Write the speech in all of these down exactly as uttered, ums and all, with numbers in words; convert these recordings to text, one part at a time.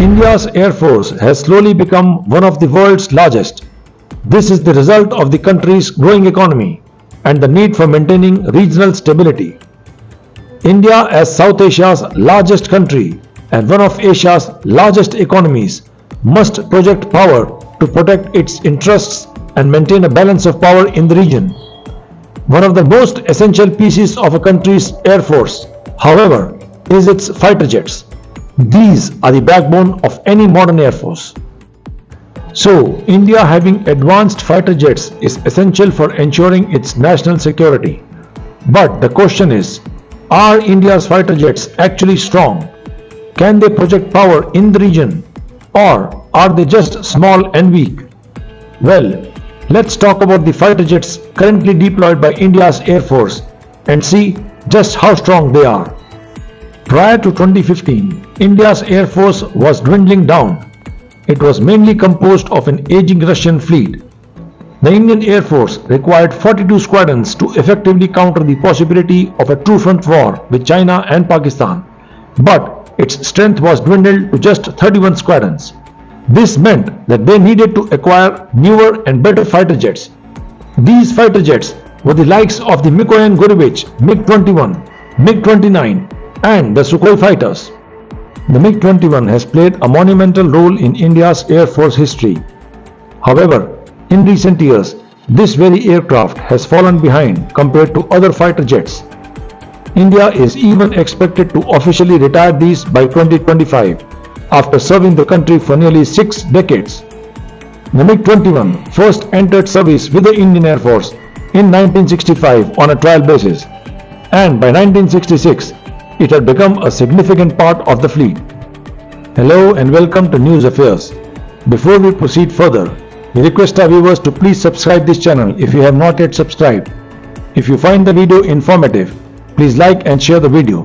India's Air Force has slowly become one of the world's largest. This is the result of the country's growing economy and the need for maintaining regional stability. India, as South Asia's largest country and one of Asia's largest economies, must project power to protect its interests and maintain a balance of power in the region. One of the most essential pieces of a country's air force, however, is its fighter jets. These are the backbone of any modern air force. So, India having advanced fighter jets is essential for ensuring its national security. But the question is, are India's fighter jets actually strong? Can they project power in the region, or are they just small and weak? Well, let's talk about the fighter jets currently deployed by India's Air Force and see just how strong they are. Prior to twenty fifteen, India's Air Force was dwindling down. It was mainly composed of an aging Russian fleet. The Indian Air Force required forty-two squadrons to effectively counter the possibility of a true front war with China and Pakistan, but its strength was dwindled to just thirty-one squadrons. This meant that they needed to acquire newer and better fighter jets. These fighter jets were the likes of the Mikoyan Gurevich, MiG twenty-one, MiG twenty-nine and the Sukhoi fighters. The MiG twenty-one has played a monumental role in India's Air Force history. However, in recent years, this very aircraft has fallen behind compared to other fighter jets. India is even expected to officially retire these by twenty twenty-five, after serving the country for nearly six decades. The MiG twenty-one first entered service with the Indian Air Force in nineteen sixty-five on a trial basis, and by nineteen sixty-six, it had become a significant part of the fleet. Hello and welcome to News Affairs. Before we proceed further, we request our viewers to please subscribe this channel if you have not yet subscribed. If you find the video informative, please like and share the video.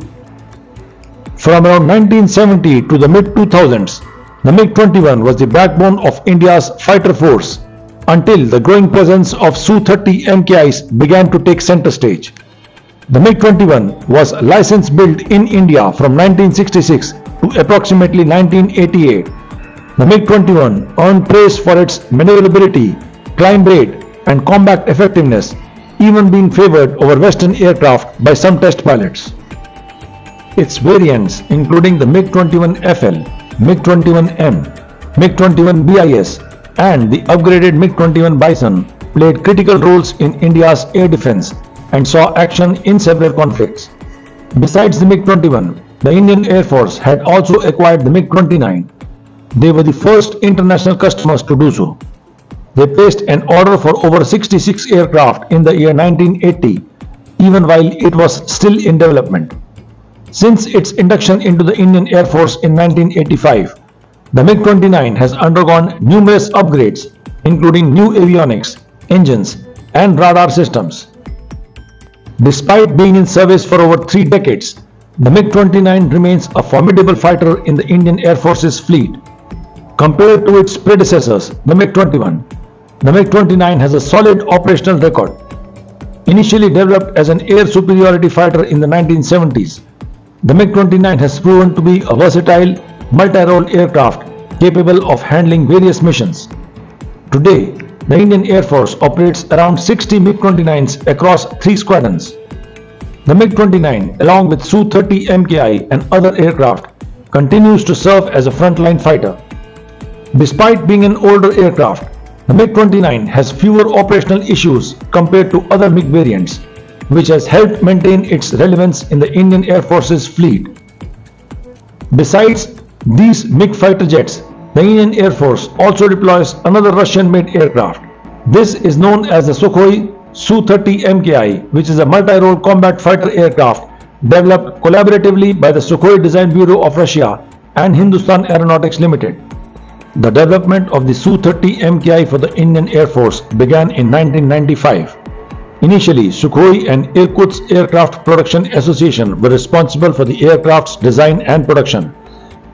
From around nineteen seventy to the mid two thousands, the MiG twenty-one was the backbone of India's fighter force until the growing presence of S U thirty M K Is began to take center stage. The MiG twenty-one was license-built in India from nineteen sixty-six to approximately nineteen eighty-eight. The MiG twenty-one earned praise for its maneuverability, climb rate and combat effectiveness, even being favored over Western aircraft by some test pilots. Its variants, including the MiG twenty-one F L, MiG twenty-one M, MiG twenty-one B I S and the upgraded MiG twenty-one Bison, played critical roles in India's air defense and saw action in several conflicts. Besides the MiG twenty-one, the Indian Air Force had also acquired the MiG twenty-nine. They were the first international customers to do so. They placed an order for over sixty-six aircraft in the year nineteen eighty, even while it was still in development. Since its induction into the Indian Air Force in nineteen eighty-five, the MiG twenty-nine has undergone numerous upgrades, including new avionics, engines, and radar systems. Despite being in service for over three decades, the MiG twenty-nine remains a formidable fighter in the Indian Air Force's fleet. Compared to its predecessors, the MiG twenty-one, the MiG twenty-nine has a solid operational record. Initially developed as an air superiority fighter in the nineteen seventies, the MiG twenty-nine has proven to be a versatile, multi-role aircraft capable of handling various missions. Today, the Indian Air Force operates around sixty MiG twenty-nines across three squadrons. The MiG twenty-nine, along with S U thirty M K I and other aircraft, continues to serve as a frontline fighter. Despite being an older aircraft, the MiG twenty-nine has fewer operational issues compared to other MiG variants, which has helped maintain its relevance in the Indian Air Force's fleet. Besides these MiG fighter jets, the Indian Air Force also deploys another Russian-made aircraft. This is known as the Sukhoi S U thirty M K I, which is a multi-role combat fighter aircraft developed collaboratively by the Sukhoi Design Bureau of Russia and Hindustan Aeronautics Limited. The development of the S U thirty M K I for the Indian Air Force began in nineteen ninety-five. Initially, Sukhoi and Irkutsk Aircraft Production Association were responsible for the aircraft's design and production.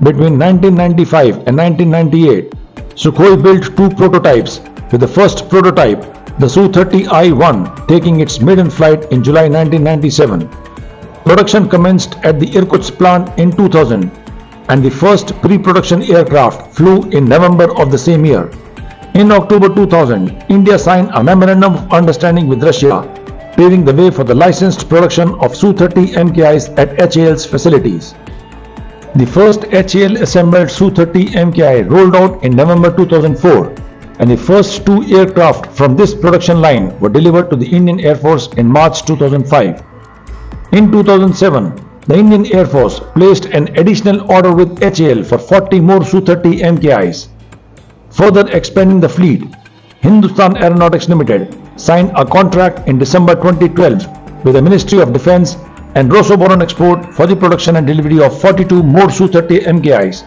Between nineteen ninety-five and nineteen ninety-eight, Sukhoi built two prototypes, with the first prototype, the S U thirty I one, taking its maiden flight in July nineteen ninety-seven. Production commenced at the Irkutsk plant in two thousand, and the first pre-production aircraft flew in November of the same year. In October two thousand, India signed a Memorandum of Understanding with Russia, paving the way for the licensed production of S U thirty M K Is at H A L's facilities. The first H A L assembled S U thirty M K I rolled out in November two thousand four, and the first two aircraft from this production line were delivered to the Indian Air Force in March two thousand five. In two thousand seven, the Indian Air Force placed an additional order with H A L for forty more S U thirty M K Is. Further expanding the fleet, Hindustan Aeronautics Limited signed a contract in December twenty twelve with the Ministry of Defence and Rosoboronexport for the production and delivery of forty-two more S U thirty M K Is,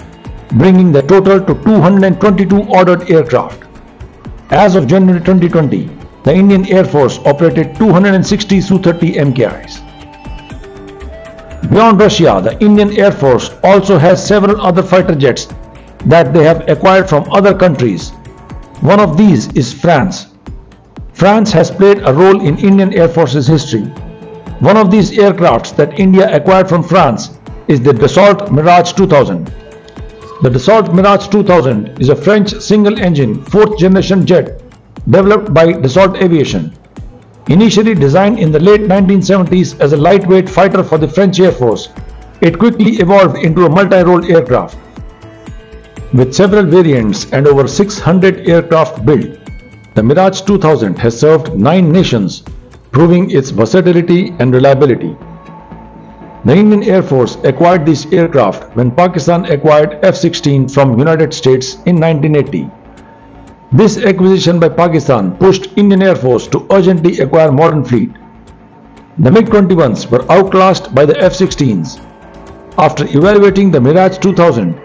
bringing the total to two hundred twenty-two ordered aircraft. As of January twenty twenty, the Indian Air Force operated two hundred sixty S U thirty M K Is. Beyond Russia, the Indian Air Force also has several other fighter jets that they have acquired from other countries. One of these is France. France has played a role in Indian Air Force's history. One of these aircrafts that India acquired from France is the Dassault Mirage two thousand. The Dassault Mirage two thousand is a French single-engine fourth-generation jet developed by Dassault Aviation. Initially designed in the late nineteen seventies as a lightweight fighter for the French Air Force, it quickly evolved into a multi-role aircraft. With several variants and over six hundred aircraft built, the Mirage two thousand has served nine nations, proving its versatility and reliability. The Indian Air Force acquired these aircraft when Pakistan acquired F sixteen from United States in nineteen eighty. This acquisition by Pakistan pushed Indian Air Force to urgently acquire modern fleet. The MiG twenty-ones were outclassed by the F sixteens. After evaluating the Mirage two thousand,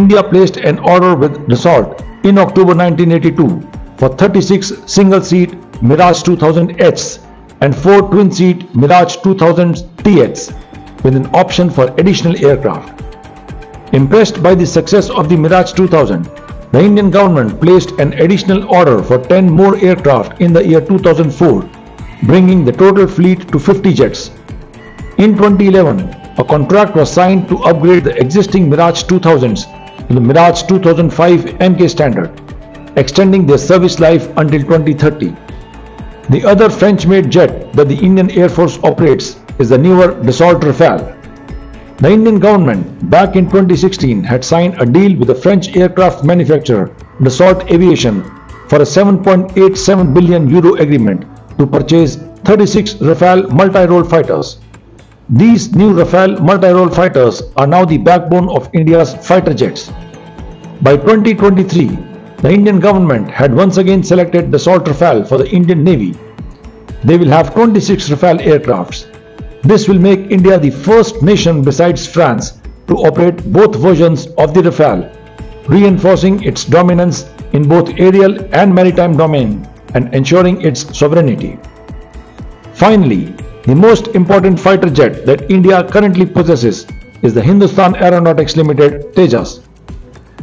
India placed an order with Dassault in October nineteen eighty-two for thirty-six single-seat Mirage two thousand H's and four twin-seat Mirage two thousand T X with an option for additional aircraft. Impressed by the success of the Mirage two thousand, the Indian government placed an additional order for ten more aircraft in the year two thousand four, bringing the total fleet to fifty jets. In twenty eleven, a contract was signed to upgrade the existing Mirage two thousands to the Mirage two thousand five M K standard, extending their service life until twenty thirty. The other French-made jet that the Indian Air Force operates is the newer Dassault Rafale. The Indian government back in twenty sixteen had signed a deal with the French aircraft manufacturer Dassault Aviation for a seven point eight seven billion euro agreement to purchase thirty-six Rafale multi-role fighters. These new Rafale multi-role fighters are now the backbone of India's fighter jets. By twenty twenty-three, the Indian government had once again selected Dassault Rafale for the Indian Navy. They will have twenty-six Rafale aircrafts. This will make India the first nation besides France to operate both versions of the Rafale, reinforcing its dominance in both aerial and maritime domain and ensuring its sovereignty. Finally, the most important fighter jet that India currently possesses is the Hindustan Aeronautics Limited Tejas.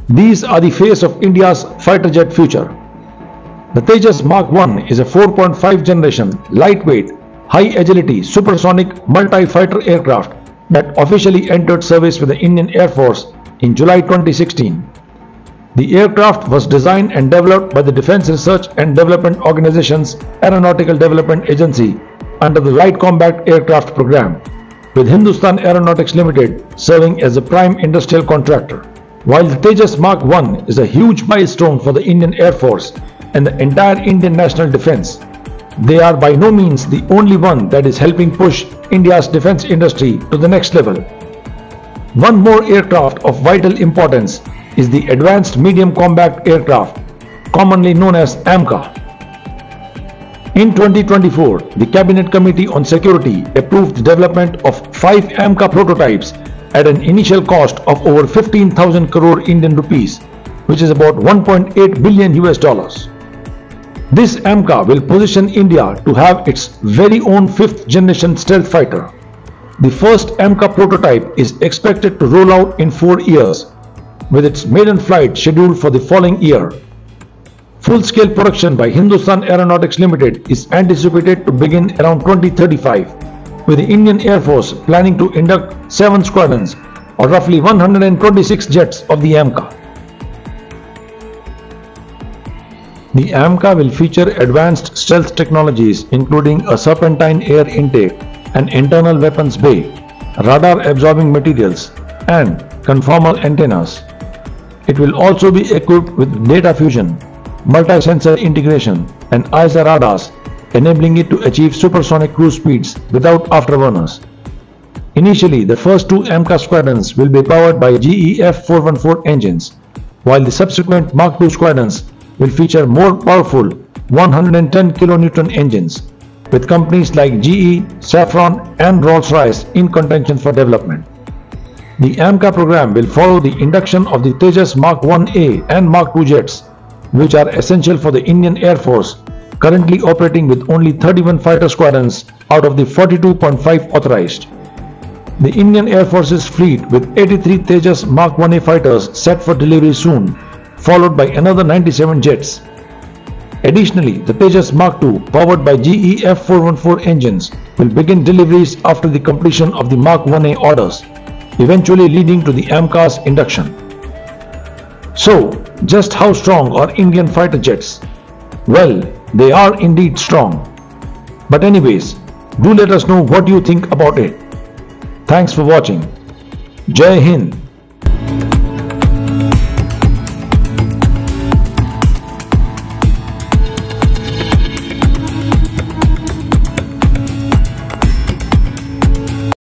These are the face of India's fighter jet future. The Tejas Mark one is a four point five generation lightweight, high agility supersonic multi-fighter aircraft that officially entered service with the Indian Air Force in July twenty sixteen. The aircraft was designed and developed by the Defence Research and Development Organization's Aeronautical Development Agency under the Light Combat Aircraft Program, with Hindustan Aeronautics Limited serving as the prime industrial contractor. While the Tejas Mark one is a huge milestone for the Indian Air Force and the entire Indian national defence, they are by no means the only one that is helping push India's defense industry to the next level. One more aircraft of vital importance is the Advanced Medium Combat Aircraft, commonly known as AMCA. In twenty twenty-four, the Cabinet Committee on Security approved the development of five AMCA prototypes at an initial cost of over fifteen thousand crore Indian rupees, which is about one point eight billion U S dollars. This AMCA will position India to have its very own fifth generation stealth fighter. The first AMCA prototype is expected to roll out in four years, with its maiden flight scheduled for the following year. Full-scale production by Hindustan Aeronautics Limited is anticipated to begin around twenty thirty-five, with the Indian Air Force planning to induct seven squadrons or roughly one hundred twenty-six jets of the M C A. The M C A will feature advanced stealth technologies including a serpentine air intake, an internal weapons bay, radar absorbing materials and conformal antennas. It will also be equipped with data fusion, multi-sensor integration and AESA radars, enabling it to achieve supersonic cruise speeds without afterburners. Initially, the first two M C A squadrons will be powered by G E F four one four engines, while the subsequent Mark two squadrons will feature more powerful one hundred ten kilonewton engines, with companies like G E, Saffron and Rolls-Royce in contention for development. The M C A program will follow the induction of the Tejas Mark one A and Mark two jets, which are essential for the Indian Air Force, currently operating with only thirty-one fighter squadrons out of the forty-two point five authorized. The Indian Air Force's fleet with eighty-three Tejas Mark one A fighters set for delivery soon, followed by another ninety-seven jets. Additionally, the Tejas Mark two powered by G E F four one four engines will begin deliveries after the completion of the Mark one A orders, eventually leading to the M C A's induction. So, just how strong are Indian fighter jets? Well, they are indeed strong. But anyways, do let us know what you think about it. Thanks for watching. Jai Hind.